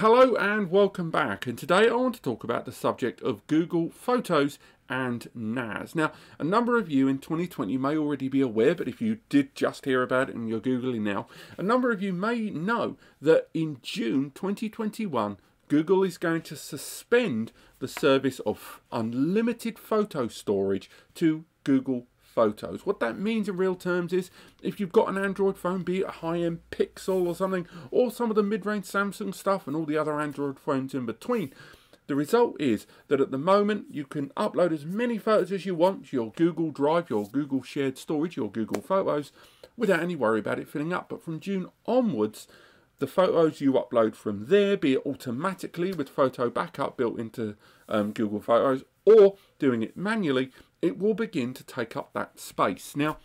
Hello and welcome back, and today I want to talk about the subject of Google Photos and NAS. Now, a number of you in 2020 may already be aware, but if you did just hear about it and you're Googling now, a number of you may know that in June 2021, Google is going to suspend the service of unlimited photo storage to Google Photos. What that means in real terms is if you've got an Android phone, be it a high-end Pixel or something, or some of the mid-range Samsung stuff and all the other Android phones in between, the result is that at the moment you can upload as many photos as you want to your Google Drive, your Google Shared Storage, your Google Photos, without any worry about it filling up. But from June onwards, the photos you upload from there, be it automatically with photo backup built into Google Photos, or doing it manually, it will begin to take up that space. Now,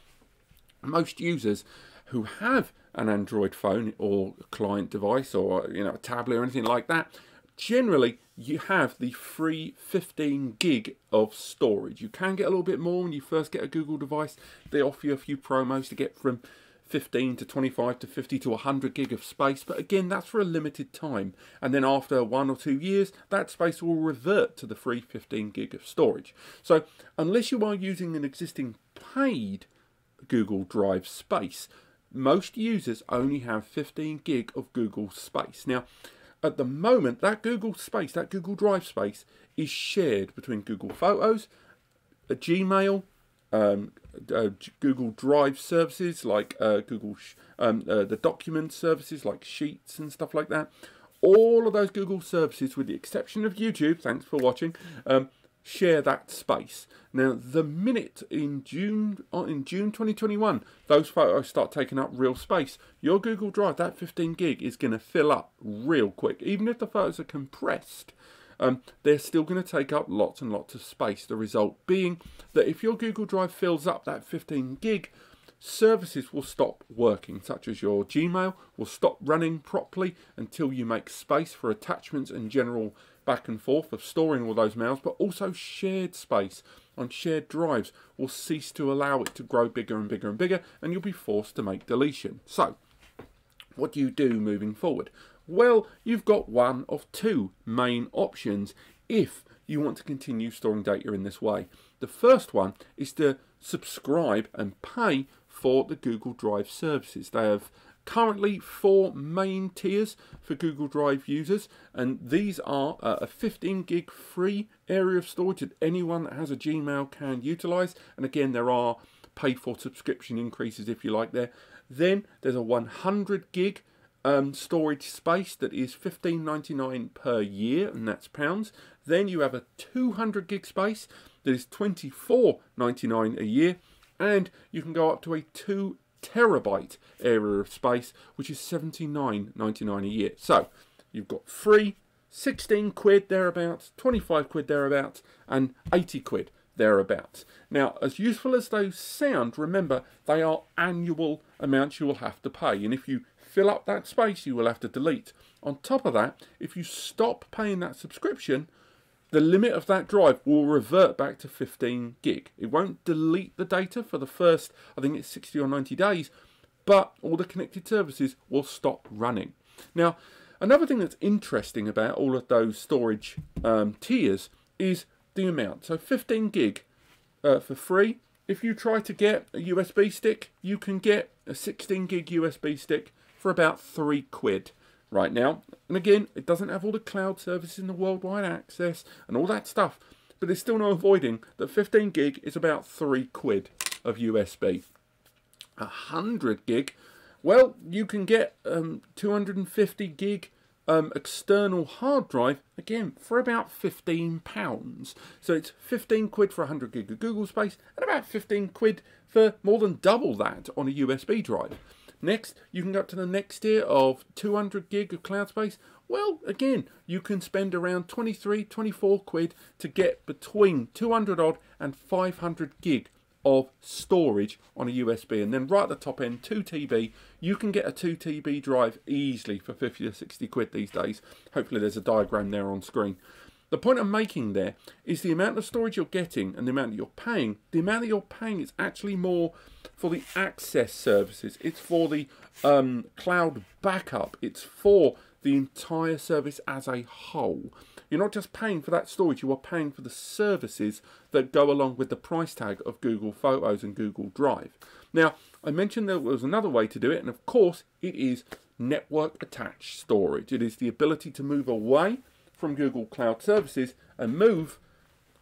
most users who have an Android phone or a client device or a tablet or anything like that, generally you have the free 15 gig of storage. You can get a little bit more when you first get a Google device. They offer you a few promos to get from 15 to 25 to 50 to 100 gig of space, but again, that's for a limited time, and then after 1 or 2 years that space will revert to the free 15 gig of storage. So unless you are using an existing paid Google Drive space, most users only have 15 gig of Google space. Now at the moment, that Google space, that Google Drive space, is shared between Google Photos, a Gmail, Google Drive services like the document services like Sheets and stuff like that. All of those Google services, with the exception of YouTube, thanks for watching, share that space. Now, the minute in June 2021, those photos start taking up real space, your Google Drive, that 15 gig, is going to fill up real quick. Even if the photos are compressed, they're still going to take up lots and lots of space. The result being that if your Google Drive fills up that 15 gig, services will stop working, such as your Gmail will stop running properly until you make space for attachments and general back and forth of storing all those mails, but also shared space on shared drives will cease to allow it to grow bigger and bigger and bigger, and you'll be forced to make deletion. So, what do you do moving forward? Well, you've got one of two main options if you want to continue storing data in this way. The first one is to subscribe and pay for the Google Drive services. They have currently 4 main tiers for Google Drive users, and these are a 15 gig free area of storage that anyone that has a Gmail can utilize, and again there are paid for subscription increases if you like there. Then there's a 100 gig storage space that is $15.99 per year, and that's pounds. Then you have a 200 gig space that is $24.99 a year, and you can go up to a 2 terabyte area of space, which is $79.99 a year. So you've got free, 16 quid thereabouts, 25 quid thereabouts, and 80 quid thereabouts. Now, as useful as those sound, remember they are annual amounts you will have to pay, and if you fill up that space you will have to delete. On top of that, if you stop paying that subscription, the limit of that drive will revert back to 15 gig. It won't delete the data for the first, I think it's 60 or 90 days, but all the connected services will stop running. Now, another thing that's interesting about all of those storage tiers is the amount. So 15 gig for free. If you try to get a USB stick, you can get a 16 gig USB stick for about 3 quid right now, and again it doesn't have all the cloud services and the worldwide access and all that stuff, but there's still no avoiding that 15 gig is about 3 quid of USB. 100 gig, well, you can get 250 gig external hard drive, again for about £15. So it's 15 quid for 100 gig of Google space, and about 15 quid for more than double that on a USB drive. Next, you can go up to the next tier of 200 gig of cloud space. Well, again, you can spend around 23, 24 quid to get between 200 odd and 500 gig of storage on a USB. And then right at the top end, 2 TB, you can get a 2 TB drive easily for 50 or 60 quid these days. Hopefully there's a diagram there on screen. The point I'm making there is the amount of storage you're getting and the amount that you're paying. The amount that you're paying is actually more for the access services. It's for the cloud backup. It's for the entire service as a whole. You're not just paying for that storage, you are paying for the services that go along with the price tag of Google Photos and Google Drive. Now, I mentioned there was another way to do it, and of course it is network attached storage. It is the ability to move away from Google Cloud services and move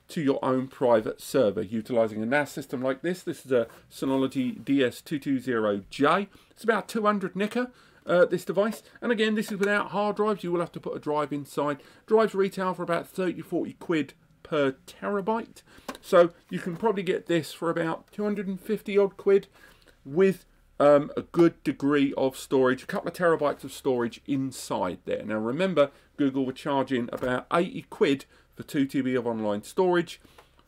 to your own private server utilizing a NAS system like this. This is a Synology DS220J. It's about 200 nicker. This device, and again, this is without hard drives. You will have to put a drive inside. Drives retail for about 30-40 quid per terabyte, so you can probably get this for about 250 odd quid with a good degree of storage, a couple of terabytes of storage inside there. Now remember, Google were charging about 80 quid for 2 TB of online storage.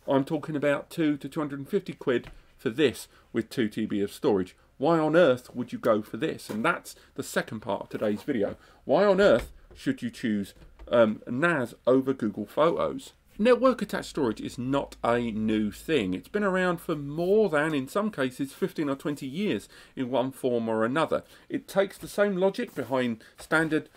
I'm talking about 2 to 250 quid for this with 2 TB of storage. Why on earth would you go for this? And that's the second part of today's video. Why on earth should you choose NAS over Google Photos? Network attached storage is not a new thing. It's been around for more than, in some cases, 15 or 20 years in one form or another. It takes the same logic behind standard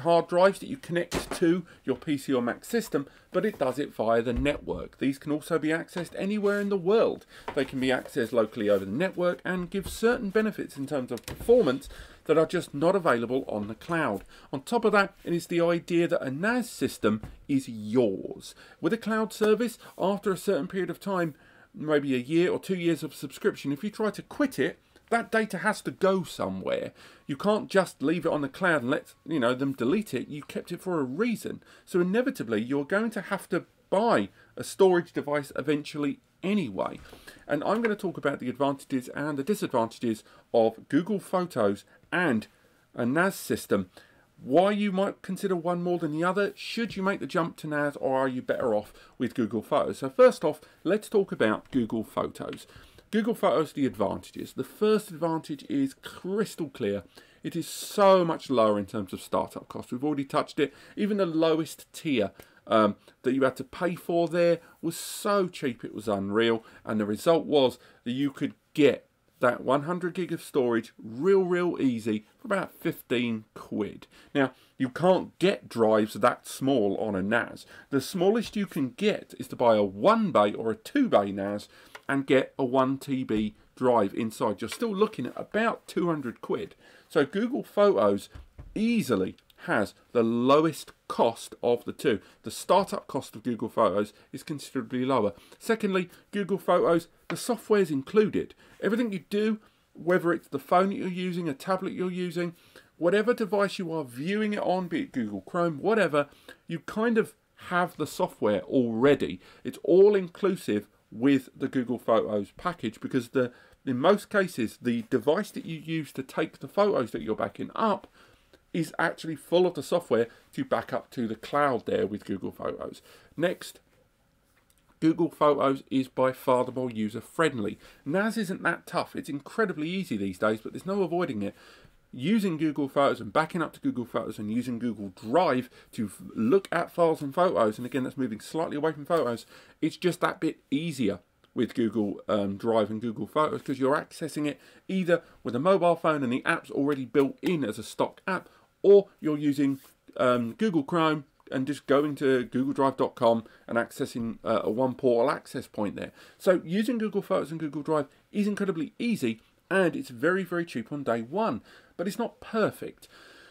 hard drives that you connect to your PC or Mac system, but it does it via the network. These can also be accessed anywhere in the world. They can be accessed locally over the network and give certain benefits in terms of performance that are just not available on the cloud. On top of that, it is the idea that a NAS system is yours. With a cloud service, after a certain period of time, maybe a year or 2 years of subscription, if you try to quit it, that data has to go somewhere. You can't just leave it on the cloud and let them delete it. You kept it for a reason. So inevitably, you're going to have to buy a storage device eventually anyway. And I'm going to talk about the advantages and the disadvantages of Google Photos and a NAS system. Why you might consider one more than the other. Should you make the jump to NAS, or are you better off with Google Photos? So first off, let's talk about Google Photos. Google Photos, the advantages. The first advantage is crystal clear. It is so much lower in terms of startup costs. We've already touched it. Even the lowest tier that you had to pay for there was so cheap it was unreal. And the result was that you could get that 100 gig of storage real easy for about 15 quid. Now, you can't get drives that small on a NAS. The smallest you can get is to buy a 1 bay or a 2 bay NAS and get a 1 TB drive inside. You're still looking at about 200 quid. So Google Photos easily has the lowest cost of the two. The startup cost of Google Photos is considerably lower. Secondly, Google Photos, the software is included. Everything you do, whether it's the phone that you're using, a tablet you're using, whatever device you are viewing it on, be it Google Chrome, whatever, you kind of have the software already. It's all inclusive with the Google Photos package, because in most cases, the device that you use to take the photos that you're backing up is actually full of the software to back up to the cloud there with Google Photos. Next, Google Photos is by far the more user friendly. NAS isn't that tough. It's incredibly easy these days, but there's no avoiding it. Using Google Photos and backing up to Google Photos and using Google Drive to look at files and photos, and again, that's moving slightly away from photos, it's just that bit easier with Google Drive and Google Photos, because you're accessing it either with a mobile phone and the app's already built in as a stock app, or you're using Google Chrome and just going to googledrive.com and accessing a one portal access point there. So using Google Photos and Google Drive is incredibly easy, and it's very cheap on day one, but it's not perfect.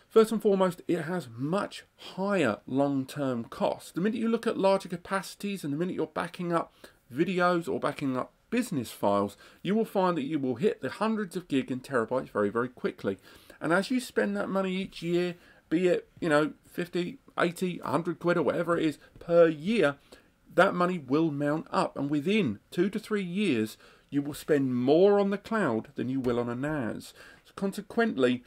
First and foremost, it has much higher long-term costs. The minute you look at larger capacities and the minute you're backing up videos or backing up business files, you will find that you will hit the hundreds of gig and terabytes very quickly. And as you spend that money each year, be it 50, 80, 100 quid or whatever it is per year, that money will mount up, and within 2 to 3 years, you will spend more on the cloud than you will on a NAS. So consequently,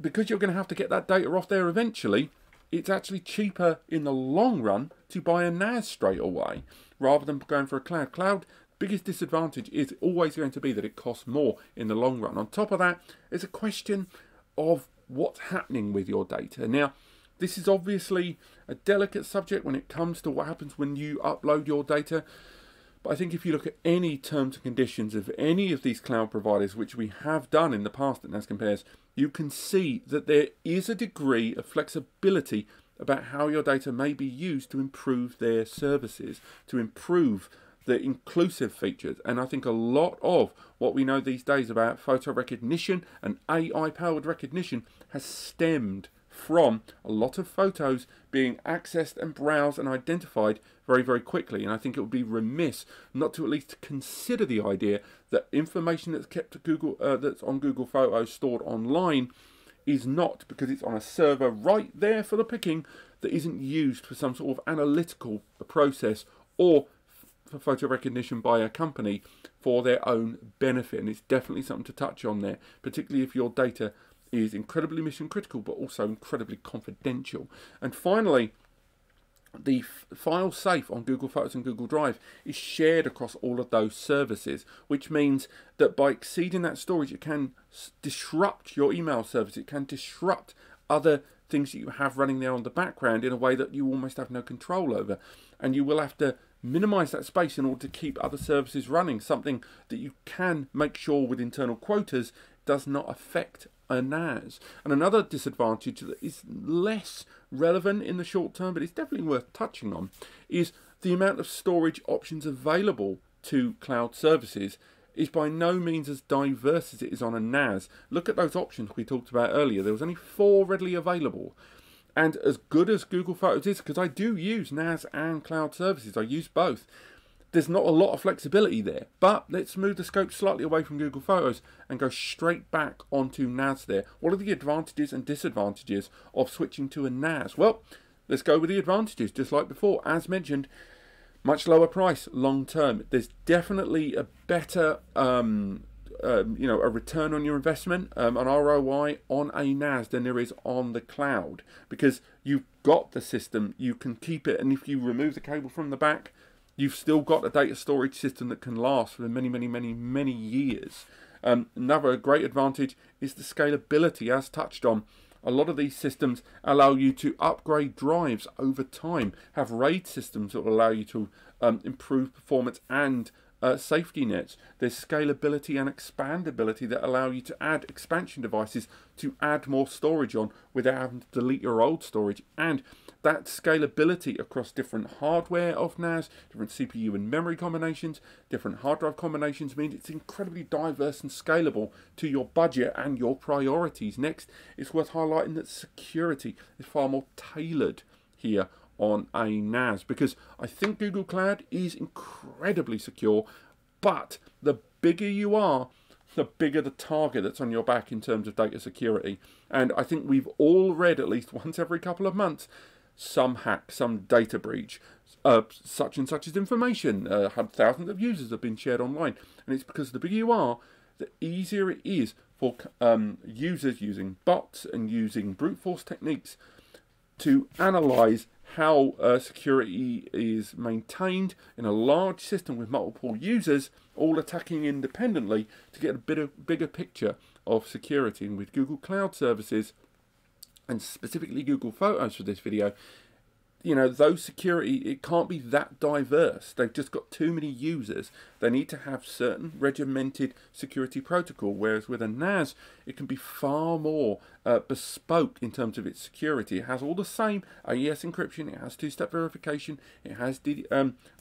because you're going to have to get that data off there eventually, it's actually cheaper in the long run to buy a NAS straight away rather than going for a cloud. Cloud, biggest disadvantage is always going to be that it costs more in the long run. On top of that, it's a question of what's happening with your data. Now, this is obviously a delicate subject when it comes to what happens when you upload your data. But I think if you look at any terms and conditions of any of these cloud providers, which we have done in the past at NAS Compares, you can see that there is a degree of flexibility about how your data may be used to improve their services, to improve the inclusive features. And I think a lot of what we know these days about photo recognition and AI-powered recognition has stemmed from a lot of photos being accessed and browsed and identified very, very quickly. And I think it would be remiss not to at least consider the idea that information that's kept to Google, that's on Google Photos stored online, is not, because it's on a server right there for the picking, that isn't used for some sort of analytical process or for photo recognition by a company for their own benefit. And it's definitely something to touch on there, particularly if your data is incredibly mission critical but also incredibly confidential. And finally, the file safe on Google Photos and Google Drive is shared across all of those services, which means that by exceeding that storage, it can disrupt your email service, it can disrupt other things that you have running there on the background in a way that you almost have no control over, and you will have to minimize that space in order to keep other services running, something that you can make sure with internal quotas does not affect a NAS. And another disadvantage that is less relevant in the short term, but it's definitely worth touching on, is the amount of storage options available to cloud services is by no means as diverse as it is on a NAS. Look at those options we talked about earlier. There was only 4 readily available. And as good as Google Photos is, because I do use NAS and cloud services, I use both, there's not a lot of flexibility there. But let's move the scope slightly away from Google Photos and go straight back onto NAS there. What are the advantages and disadvantages of switching to a NAS? Well, let's go with the advantages. Just like before, as mentioned, much lower price long term. There's definitely a better, a return on your investment, an ROI on a NAS than there is on the cloud, because you've got the system, you can keep it, and if you remove the cable from the back, you've still got a data storage system that can last for many, many, many, many years. Another great advantage is the scalability, as touched on. A lot of these systems allow you to upgrade drives over time, have RAID systems that will allow you to improve performance and safety nets. There's scalability and expandability that allow you to add expansion devices to add more storage on without having to delete your old storage. And that scalability across different hardware of NAS, different CPU and memory combinations, different hard drive combinations, means it's incredibly diverse and scalable to your budget and your priorities. Next, it's worth highlighting that security is far more tailored here on a NAS, because I think Google Cloud is incredibly secure, but the bigger you are, the bigger the target that's on your back in terms of data security. And I think we've all read at least once every couple of months some hack, some data breach, such and such as information, thousands of users have been shared online. And it's because the bigger you are, the easier it is for users using bots and using brute force techniques to analyze how security is maintained in a large system with multiple users all attacking independently to get a bigger picture of security. And with Google Cloud Services, and specifically Google Photos for this video, you know, those security, it can't be that diverse. They've just got too many users. They need to have certain regimented security protocol, whereas with a NAS, it can be far more bespoke in terms of its security. It has all the same AES encryption, it has 2-step verification, it has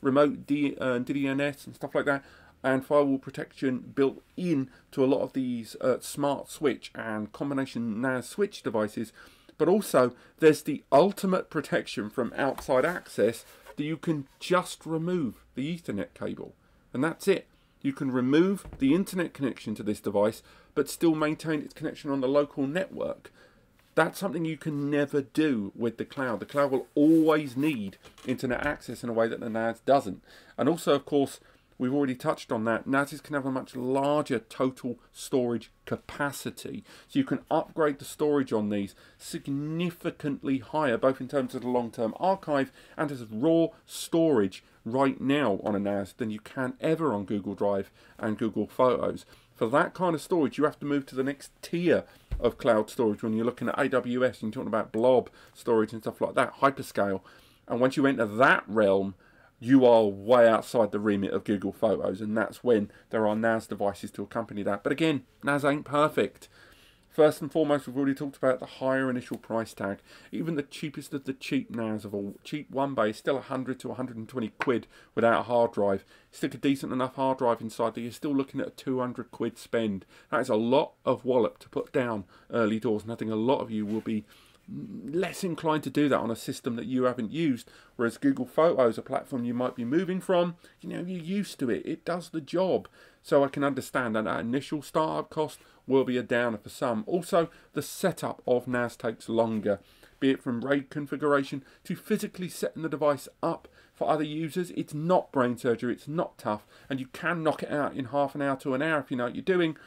remote DNS and stuff like that, and firewall protection built in to a lot of these smart switch and combination NAS switch devices. But also, there's the ultimate protection from outside access that you can just remove the Ethernet cable. And that's it. You can remove the internet connection to this device, but still maintain its connection on the local network. That's something you can never do with the cloud. The cloud will always need internet access in a way that the NAS doesn't. And also, of course, we've already touched on that. NASs can have a much larger total storage capacity. So you can upgrade the storage on these significantly higher, both in terms of the long-term archive and as raw storage right now on a NAS than you can ever on Google Drive and Google Photos. For that kind of storage, you have to move to the next tier of cloud storage when you're looking at AWS and you're talking about blob storage and stuff like that, hyperscale. And once you enter that realm, you are way outside the remit of Google Photos, and that's when there are NAS devices to accompany that. But again, NAS ain't perfect. First and foremost, we've already talked about the higher initial price tag. Even the cheapest of the cheap NAS of all, cheap one bay, is still 100 to 120 quid without a hard drive. Stick a decent enough hard drive inside there, you're still looking at a 200 quid spend. That is a lot of wallop to put down early doors, and I think a lot of you will be less inclined to do that on a system that you haven't used, whereas Google Photos, a platform you might be moving from, you know, you're used to it, it does the job. So I can understand that that initial startup cost will be a downer for some. Also, the setup of NAS takes longer, be it from RAID configuration to physically setting the device up for other users. It's not brain surgery, it's not tough, and you can knock it out in half an hour to an hour if you know what you're doing.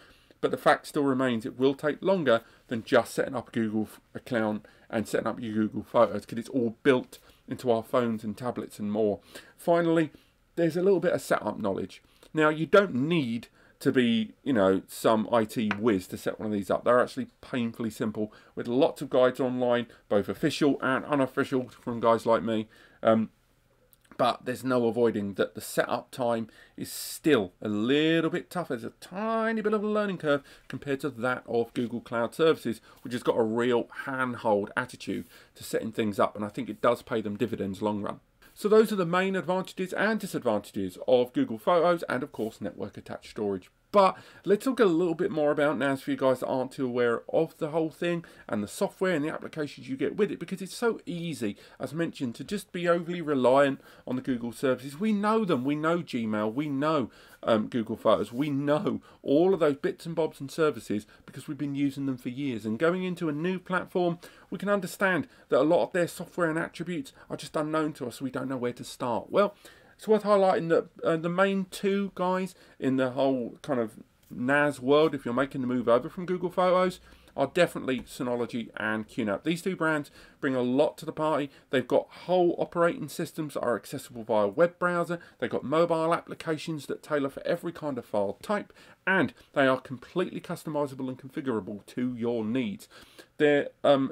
But the fact still remains, it will take longer than just setting up a Google account and setting up your Google Photos, because it's all built into our phones and tablets and more. Finally, there's a little bit of setup knowledge. Now, you don't need to be, you know, some IT whiz to set one of these up. They're actually painfully simple, with lots of guides online, both official and unofficial from guys like me. But there's no avoiding that the setup time is still a little bit tough. There's a tiny bit of a learning curve compared to that of Google Cloud Services, which has got a real handhold attitude to setting things up, and I think it does pay them dividends long run. So those are the main advantages and disadvantages of Google Photos and, of course, network attached storage. But let's talk a little bit more about NAS for you guys that aren't too aware of the whole thing and the software and the applications you get with it, because it's so easy, as mentioned, to just be overly reliant on the Google services. We know them. We know Gmail. We know Google Photos. We know all of those bits and bobs and services because we've been using them for years. And going into a new platform, we can understand that a lot of their software and attributes are just unknown to us, so we don't know where to start. Well, it's worth highlighting that the main two guys in the whole kind of NAS world, if you're making the move over from Google Photos, are definitely Synology and QNAP. These two brands bring a lot to the party. They've got whole operating systems that are accessible via web browser. They've got mobile applications that tailor for every kind of file type, and they are completely customizable and configurable to your needs. Their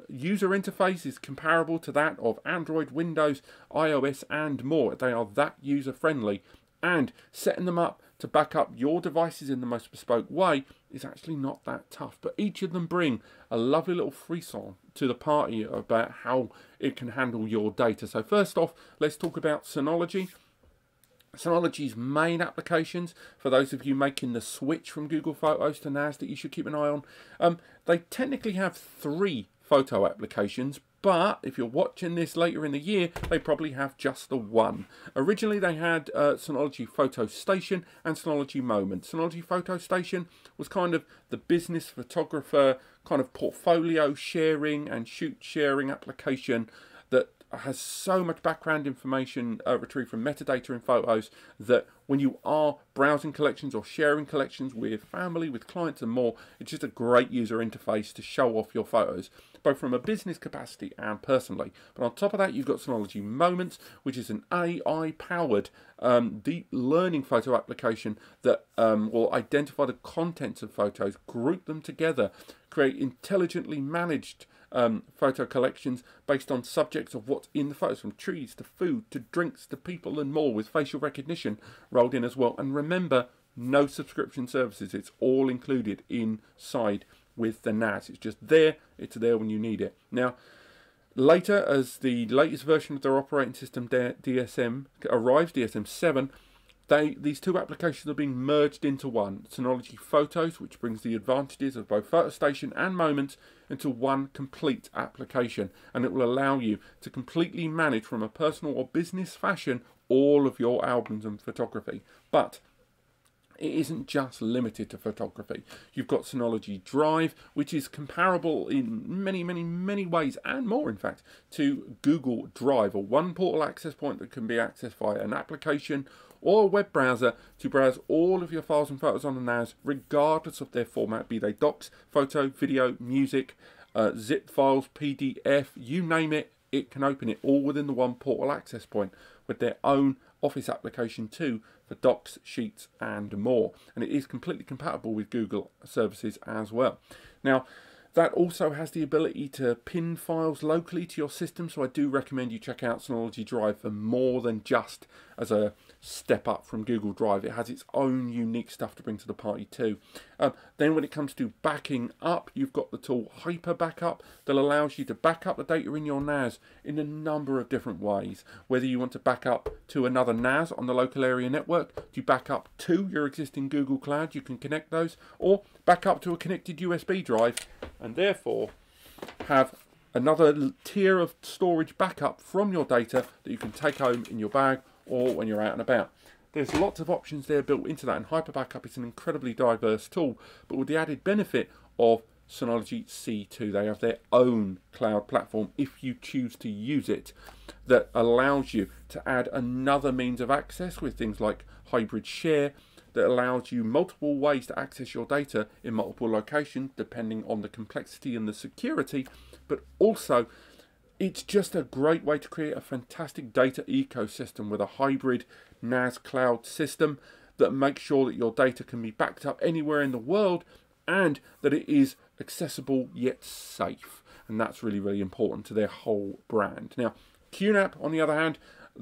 user interface is comparable to that of Android, Windows, iOS, and more. They are that user-friendly, and setting them up to back up your devices in the most bespoke way is actually not that tough. But each of them bring a lovely little frisson to the party about how it can handle your data. So first off, let's talk about Synology. Synology's main applications, for those of you making the switch from Google Photos to NAS, that you should keep an eye on. They technically have three photo applications, but if you're watching this later in the year, they probably have just the one. Originally, they had Synology Photo Station and Synology Moment. Synology Photo Station was kind of the business photographer kind of portfolio sharing and shoot sharing application that has so much background information retrieved from metadata in photos that when you are browsing collections or sharing collections with family, with clients and more, it's just a great user interface to show off your photos, both from a business capacity and personally. But on top of that, you've got Synology Moments, which is an AI-powered deep learning photo application that will identify the contents of photos, group them together, create intelligently managed photo collections based on subjects of what's in the photos, from trees to food to drinks to people and more, with facial recognition rolled in as well. And remember, no subscription services. It's all included inside with the NAS. It's just there. It's there when you need it. Now, later, as the latest version of their operating system, DSM, arrives, DSM 7, these two applications are being merged into one. Synology Photos, which brings the advantages of both Photo Station and Moments into one complete application, and it will allow you to completely manage from a personal or business fashion all of your albums and photography. But it isn't just limited to photography. You've got Synology Drive, which is comparable in many, many, many ways, and more in fact, to Google Drive, or one portal access point that can be accessed via an application or a web browser to browse all of your files and photos on the NAS, regardless of their format, be they docs, photo, video, music, zip files, PDF, you name it, it can open it all within the one portal access point, with their own Office application too, for docs, sheets and more. And it is completely compatible with Google services as well. Now, That also has the ability to pin files locally to your system, so I do recommend you check out Synology Drive for more than just as a step up from Google Drive. It has its own unique stuff to bring to the party too. Then when it comes to backing up, you've got the tool Hyper Backup that allows you to back up the data in your NAS in a number of different ways. Whether you want to back up to another NAS on the local area network, to back up to your existing Google Cloud, you can connect those, or back up to a connected USB drive, and therefore have another tier of storage backup from your data that you can take home in your bag or when you're out and about. There's lots of options there built into that, and Hyper Backup is an incredibly diverse tool, but with the added benefit of Synology C2, they have their own cloud platform, if you choose to use it, that allows you to add another means of access with things like hybrid share, that allows you multiple ways to access your data in multiple locations depending on the complexity and the security. But also, it's just a great way to create a fantastic data ecosystem with a hybrid NAS cloud system that makes sure that your data can be backed up anywhere in the world and that it is accessible yet safe. And that's really, really important to their whole brand. Now, QNAP, on the other hand,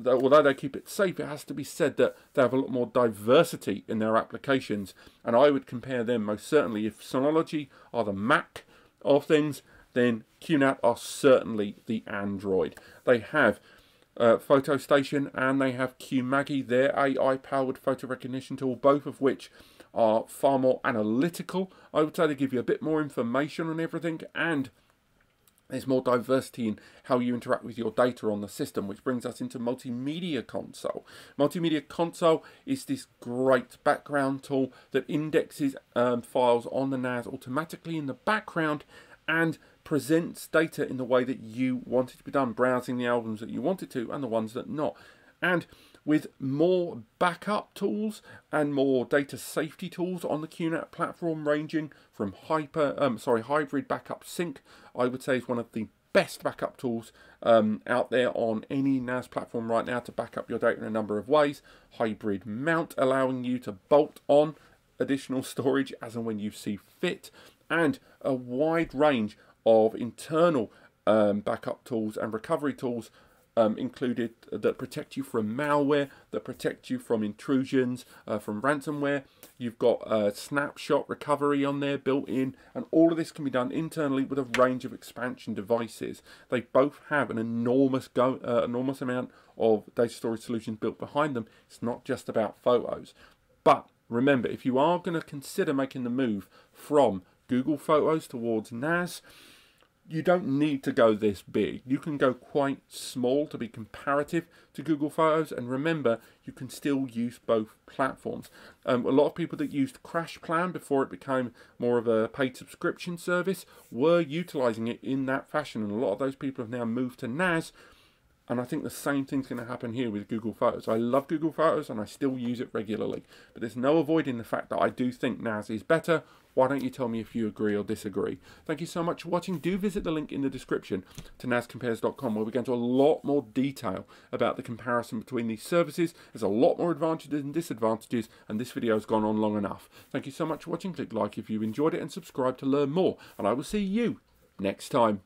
although they keep it safe, it has to be said that they have a lot more diversity in their applications, and I would compare them most certainly. If Synology are the Mac of things, then QNAP are certainly the Android. They have Photo Station and they have QMaggie, their AI-powered photo recognition tool, both of which are far more analytical. I would say they give you a bit more information on everything, and there's more diversity in how you interact with your data on the system, which brings us into Multimedia Console. Multimedia Console is this great background tool that indexes files on the NAS automatically in the background and presents data in the way that you want it to be done, browsing the albums that you want it to and the ones that not. And with more backup tools and more data safety tools on the QNAP platform, ranging from Hybrid Backup Sync, I would say is one of the best backup tools out there on any NAS platform right now to back up your data in a number of ways. Hybrid Mount, allowing you to bolt on additional storage as and when you see fit, and a wide range of internal backup tools and recovery tools included that protect you from malware, that protect you from intrusions, from ransomware. You've got snapshot recovery on there built in, and all of this can be done internally with a range of expansion devices. They both have an enormous amount of data storage solutions built behind them. It's not just about photos. But remember, if you are going to consider making the move from Google Photos towards NAS, you don't need to go this big. You can go quite small to be comparative to Google Photos, and remember, you can still use both platforms. A lot of people that used CrashPlan before it became more of a paid subscription service were utilizing it in that fashion, and a lot of those people have now moved to NAS, and I think the same thing's going to happen here with Google Photos. I love Google Photos and I still use it regularly, but there's no avoiding the fact that I do think NAS is better. Why don't you tell me if you agree or disagree? Thank you so much for watching. Do visit the link in the description to nascompares.com, where we go into a lot more detail about the comparison between these services. There's a lot more advantages and disadvantages, and this video has gone on long enough. Thank you so much for watching. Click like if you enjoyed it and subscribe to learn more, and I will see you next time.